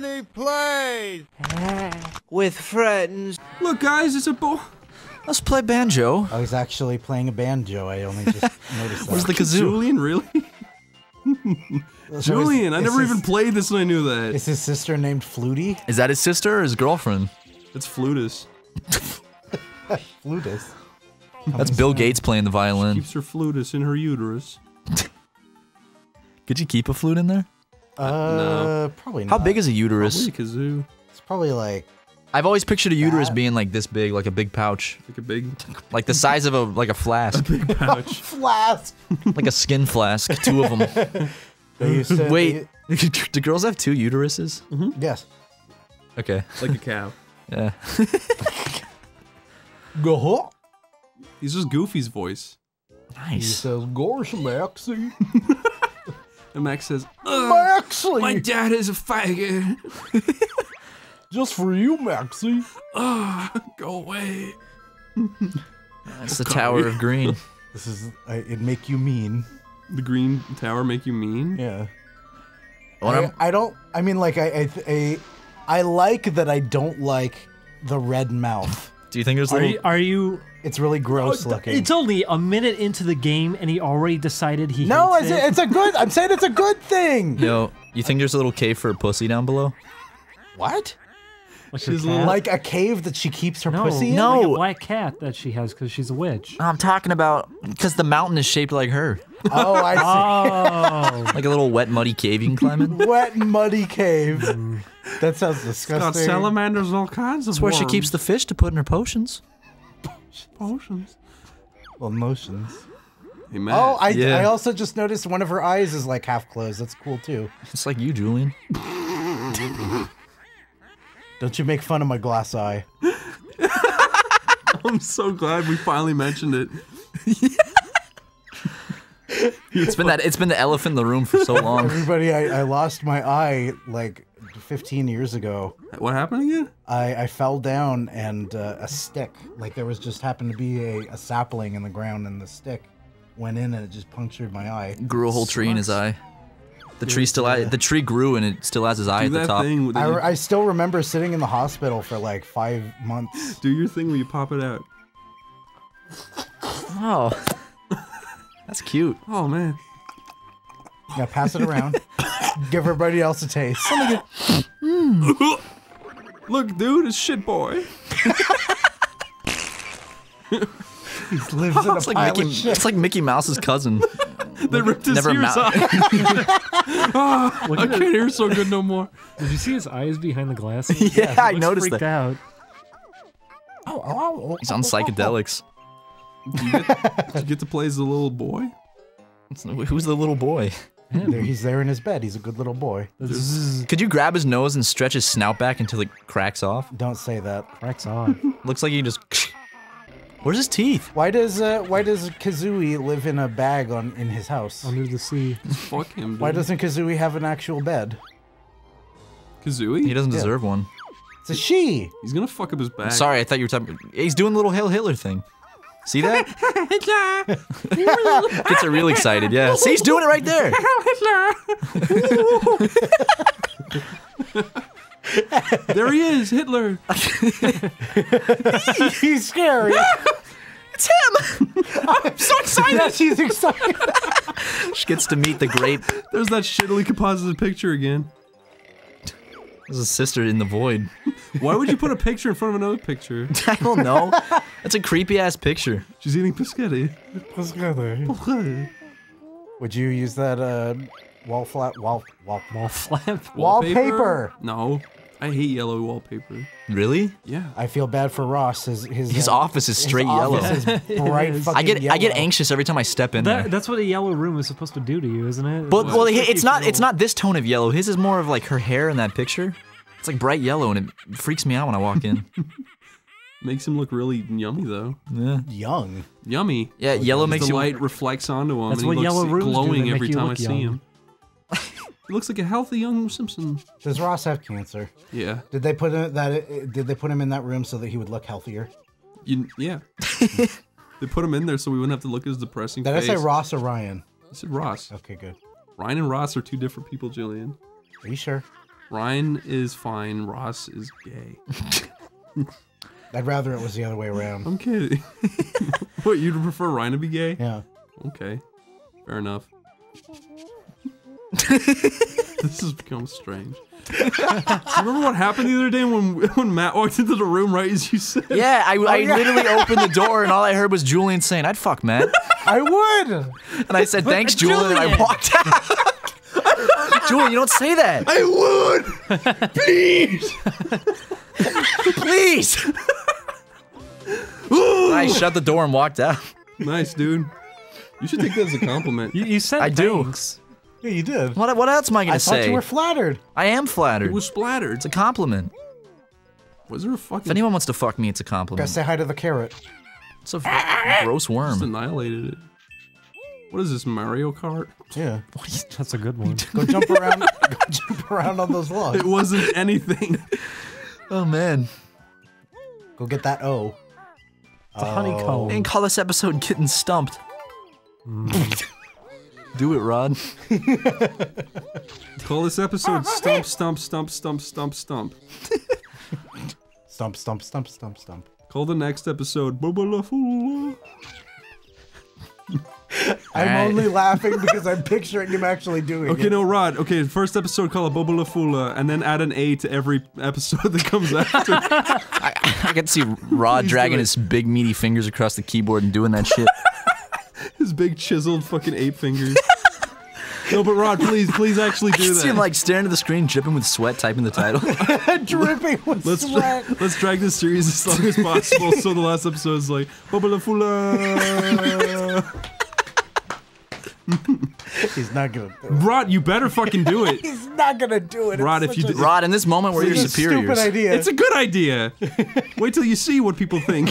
Money plays with friends. Look, guys, it's a ball. Let's play banjo. I was actually playing a banjo. I only just noticed that. Where's the kazoo? Julian, really? Julian, I never even played this and I knew that. Is his sister named Flutie? Is that his sister or his girlfriend? It's Flutus. Flutus? That's Bill Gates playing the violin. She keeps her flutus in her uterus. Could you keep a flute in there? No. Probably not. How big is a uterus? Probably a kazoo. It's probably like... I've always pictured a uterus being like this big, like a big pouch. Like a big... Like the size of a, like a flask. A big pouch. Flask! Like a skin flask, two of them. Wait, do girls have two uteruses? Mm-hmm. Yes. Okay. Like a cow. Yeah. Go-ho! He's just Goofy's voice. Nice. He says, gosh, Maxie. And Max says, Maxie! My dad is a faggot. Just for you, Maxie. Go away. That's the Tower of Green. This is, it make you mean. The Green Tower make you mean? Yeah. I like that I don't like the red mouth. Do you think there's like... It's really gross looking. It's only a minute into the game and he already decided he hates it. No, it's a good... I'm saying it's a good thing! No, you think there's a little cave for a pussy down below? What? She's like a cave that she keeps her pussy in? No, like a black cat that she has because she's a witch. I'm talking about... Because the mountain is shaped like her. Oh, I see. Oh. Like a little wet, muddy cave you can climb in? Wet, muddy cave. That sounds disgusting. It's got salamanders and all kinds of That's where she keeps the fish to put in her potions. Potions? Well, motions. Hey, Matt. Oh, I also just noticed one of her eyes is like half closed. That's cool, too. It's like you, Julian. Don't you make fun of my glass eye. I'm so glad we finally mentioned it. It's been the elephant in the room for so long. Everybody, I lost my eye like 15 years ago. What happened again? I fell down and a stick, like there was just happened to be a sapling in the ground and the stick went in and it just punctured my eye. Grew a whole tree in his eye. The tree still the tree grew and it still has his eye at the top. I still remember sitting in the hospital for like 5 months. Do your thing where you pop it out. Oh. That's cute. Oh, man. Yeah, pass it around. Give everybody else a taste. Mm. Look, dude, it's shit boy. He lives in a pile of shit. It's like Mickey Mouse's cousin. They ripped his ears off. I can't hear so good no more. Did you see his eyes behind the glasses? Yeah, I noticed that. Out. He's on psychedelics. Did you get to play as the little boy? Who's the little boy? There, he's there in his bed. He's a good little boy. Could you grab his nose and stretch his snout back until it cracks off? Don't say that. Cracks off. Looks like he just... Where's his teeth? Why does Kazooie live in a bag in his house? Under the sea. Fuck him, dude. Why doesn't Kazooie have an actual bed? Kazooie? He doesn't deserve one. It's a she! He's gonna fuck up his bag. I'm sorry, I thought you were talking... He's doing the little Hail Hitler thing. See that? Gets her real excited, yeah. See, he's doing it right there! There he is, Hitler! He's scary! It's him! I'm so excited! Yeah, she's excited! She gets to meet the grape. There's that shittily composited picture again. There's a sister in the void. Why would you put a picture in front of another picture? I don't know. That's a creepy-ass picture. She's eating pescetti. Pescetti. Would you use that, wallpaper? No. I hate yellow wallpaper. Really? Yeah. I feel bad for Ross. His office is straight yellow. I get anxious every time I step in there. That's what a yellow room is supposed to do to you, isn't it? But well, it's not this tone of yellow. His is more of like her hair in that picture. It's like bright yellow, and it freaks me out when I walk in. Makes him look really yummy, though. Yeah. Young. Yummy. Yeah, yellow makes the light reflects onto him. That's what yellow rooms do. Glowing every time I see him. He looks like a healthy young Simpson. Does Ross have cancer? Yeah. Did they put him in that room so that he would look healthier? Yeah. They put him in there so we wouldn't have to look at his depressing face. Did I say Ross or Ryan? I said Ross. Okay, good. Ryan and Ross are two different people, Jillian. Are you sure? Ryan is fine. Ross is gay. I'd rather it was the other way around. I'm kidding. What, you'd prefer Ryan to be gay? Yeah. Okay. Fair enough. This has become strange. Remember what happened the other day when Matt walked into the room right as you said? Yeah, I literally opened the door and all I heard was Julian saying, I'd fuck Matt. I would! And I said, thanks, Julian, and I walked out. Julian, you don't say that. I would! Please! Please! I shut the door and walked out. Nice, dude. You should take that as a compliment. You said I thanks. Do. Yeah, you did. What else am I going to say? I thought you were flattered. I am flattered. You were splattered. It's a compliment. Was there a fucking... If anyone wants to fuck me, it's a compliment. Gotta say hi to the carrot. It's a gross worm. Just annihilated it. What is this, Mario Kart? Yeah. That's a good one. Go jump around. Go jump around on those logs. It wasn't anything. Oh, man. Go get that O. It's a honeycomb. And call this episode Getting Stumped. Mm. Do it, Rod. Call this episode Stump, Stump, Stump, Stump, Stump, Stump. Stump, Stump, Stump, Stump, Stump. Call the next episode Boobalafoola. I'm only laughing because I'm picturing him actually doing it. Okay, no, Rod. Okay, first episode call it Bobalafoola, and then add an A to every episode that comes after. I can see Rod dragging his big meaty fingers across the keyboard and doing that shit. His big chiseled fucking ape fingers. No, but Rod, please actually do that. I see him like staring at the screen, dripping with sweat, typing the title. Dripping with sweat. Let's drag this series as long as possible so the last episode is like, Bobalafoola. He's not gonna do it. Rod, you better fucking do it. He's not gonna do it. Rod, if you do, Rod, in this moment where you're superiors. It's a stupid idea. It's a good idea. Wait till you see what people think.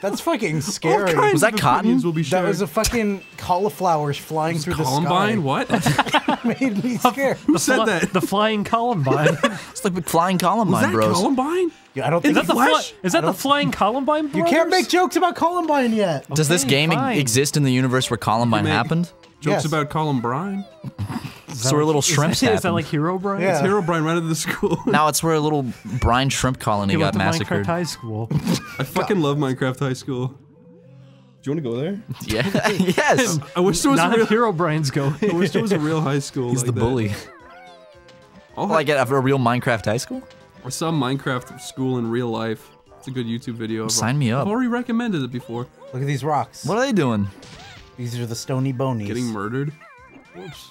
That's fucking scary. Was that cotton? That was a fucking cauliflowers flying through the Columbine? Sky. What? Made me scared. Who said that? The flying Columbine. It's like the flying Columbine, was that bros. Columbine? Yeah, I don't think is that the flying Columbine brothers? You can't make jokes about Columbine yet. Okay, does this game exist in the universe where Columbine happened? Jokes about Columbine. So where little shrimps happened. Is that like Herobrine? Yeah. It's Herobrine right out of the school. Now it's where a little brine shrimp colony got massacred. Minecraft High School. I fucking love Minecraft High School. Do you want to go there? Yeah. Yes. I wish there was a real Herobrine's going. I wish there was a real high school. He's like the bully. Oh, like at a real Minecraft High School? I saw Minecraft School in real life. It's a good YouTube video. Sign me up. I've already recommended it before. Look at these rocks. What are they doing? These are the stony bonies. Getting murdered. Oops.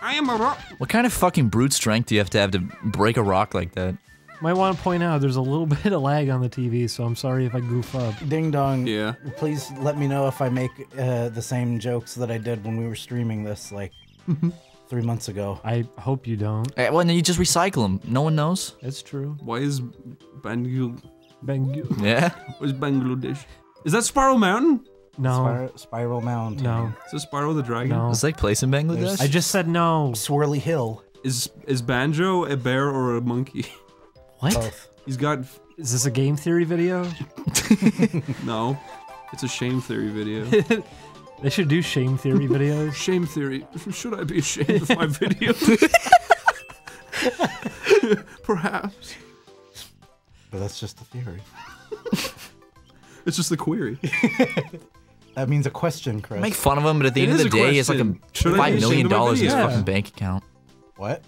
I am a rock. What kind of fucking brute strength do you have to break a rock like that? Might want to point out there's a little bit of lag on the TV, so I'm sorry if I goof up. Ding dong. Yeah. Please let me know if I make the same jokes that I did when we were streaming this like 3 months ago. I hope you don't. Well, then you just recycle them. No one knows. It's true. Why is Banjo? Yeah. Where's Bangladesh? Is that Spiral Mountain? No. Spiral Mountain. No. Is this Spyro the Dragon? No. Is that place in Bangladesh? I just said no. Swirly Hill. Is Banjo a bear or a monkey? What? Both. He's got... Is this a Game Theory video? No. It's a Shame Theory video. They should do Shame Theory videos. Shame Theory. Should I be ashamed of my video? Perhaps. But that's just the theory. It's just a query. That means a question, Chris. Make fun of him, but at the end of the day, it's like a $5 million in his fucking bank account. What?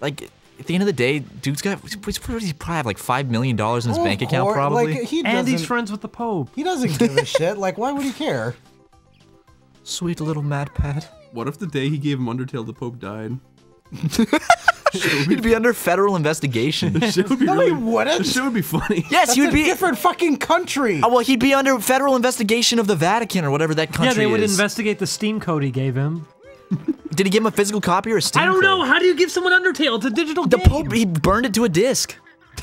Like, at the end of the day, dude's got, he's probably have like $5 million in his bank account, probably. Like, and he's friends with the Pope. He doesn't give a shit. Like, why would he care? Sweet little Mad Pat. What if the day he gave him Undertale, the Pope died? He'd be under federal investigation. No, he wouldn't. Shit would be funny. Yes, he would be. That's a different fucking country. Oh, well, he'd be under federal investigation of the Vatican or whatever that country is. Yeah, they would investigate the Steam code he gave him. Did he give him a physical copy or a Steam code? I don't know. How do you give someone Undertale? It's a digital game. The Pope, he burned it to a disc.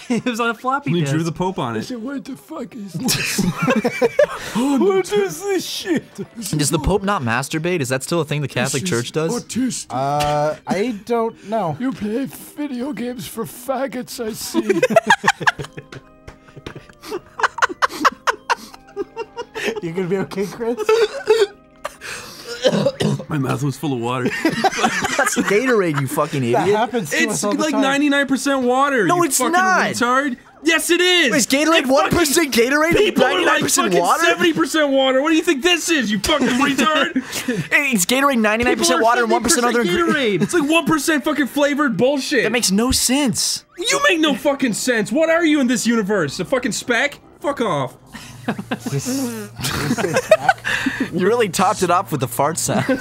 It was on a floppy disk. He drew the Pope on it. I said, what the fuck is this? What is this shit? Does the Pope not masturbate? Is that still a thing the Catholic Church does? Autistic. I don't know. You play video games for faggots, I see. You gonna be okay, Chris? My mouth was full of water. That's Gatorade, you fucking idiot. That happens to us all the time. It's like 99% water. No, it's not. You fucking retard. Yes, it is. Is Gatorade 1% Gatorade? People are like fucking 70% water. What do you think this is, you fucking retard? It's Gatorade 99% water and 1% other Gatorade. It's like 1% fucking flavored bullshit. That makes no sense. You make no fucking sense. What are you in this universe? A fucking speck? Fuck off. You really topped it off with the fart sound.